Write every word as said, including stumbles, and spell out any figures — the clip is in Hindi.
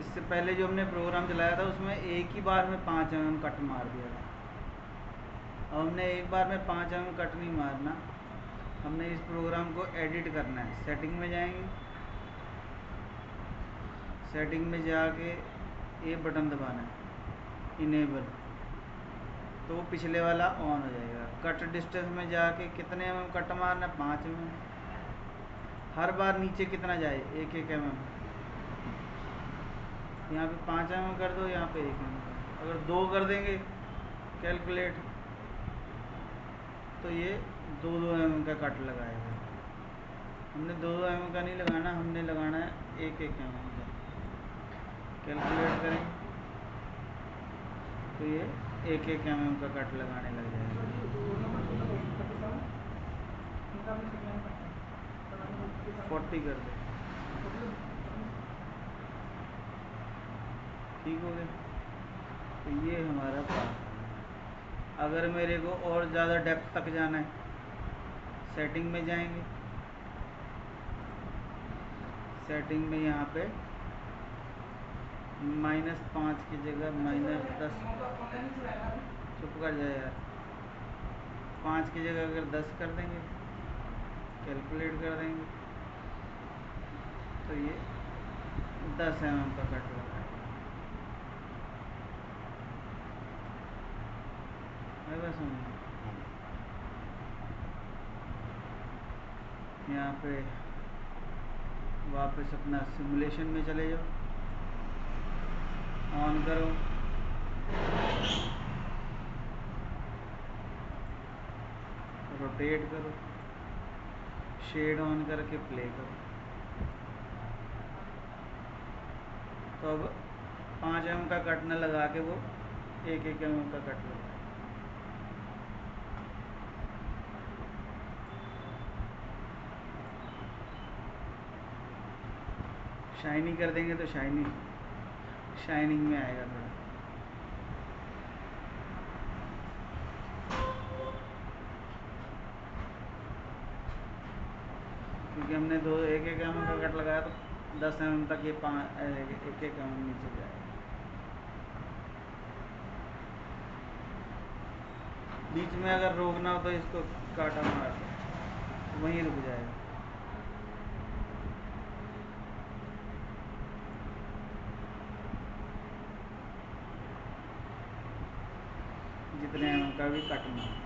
इससे पहले जो हमने प्रोग्राम चलाया था उसमें एक ही बार में पाँच एम एम कट मार दिया था। अब हमने एक बार में पाँच एम एम कट नहीं मारना, हमने इस प्रोग्राम को एडिट करना है। सेटिंग में जाएंगे, सेटिंग में जाके ये बटन दबाना है इनेबल, तो पिछले वाला ऑन हो जाएगा। कट डिस्टेंस में जाके कितने एम एम कट मारना, पाँच एम एम। हर बार नीचे कितना जाए, एक एक एम एम। यहाँ पे पाँच एम एम कर दो, यहाँ पे एक एम एम। अगर दो कर देंगे कैलकुलेट तो ये दो दो एम एम का कट लगाएगा। हमने दो दो एम एम का नहीं लगाना, हमने लगाना है एक एक एम एम का। कैलकुलेट करें तो ये एक एक एम एम का कट लगाने लग जाएगा। फोर्टी कर दो, ठीक हो गया। तो ये हमारा पार्ट। अगर मेरे को और ज़्यादा डेप्थ तक जाना है, सेटिंग में जाएंगे। सेटिंग में यहाँ पे माइनस पाँच की जगह माइनस दस, चुप कर जाए यार। पाँच की जगह अगर दस कर देंगे, कैलकुलेट कर देंगे तो ये दस एम एम का कट होगा। यहाँ पे वापस अपना सिमुलेशन में चले जाओ, ऑन करो। रोटेट करो, शेड ऑन करके प्ले करो। तो अब पाँच एम का कट न लगा के वो एक एक एम का कट लगा। शाइनी कर देंगे तो शाइनी शाइनिंग में आएगा थोड़ा। क्योंकि हमने दो एक एक एम एम का कट लगाया तो दस एम एम तक ये पाँच एक एक एम एम नीचे जाएगा। बीच में अगर रोकना हो तो इसको काटा मार दो, वहीं रुक जाएगा। जितने एम एम का भी कट मार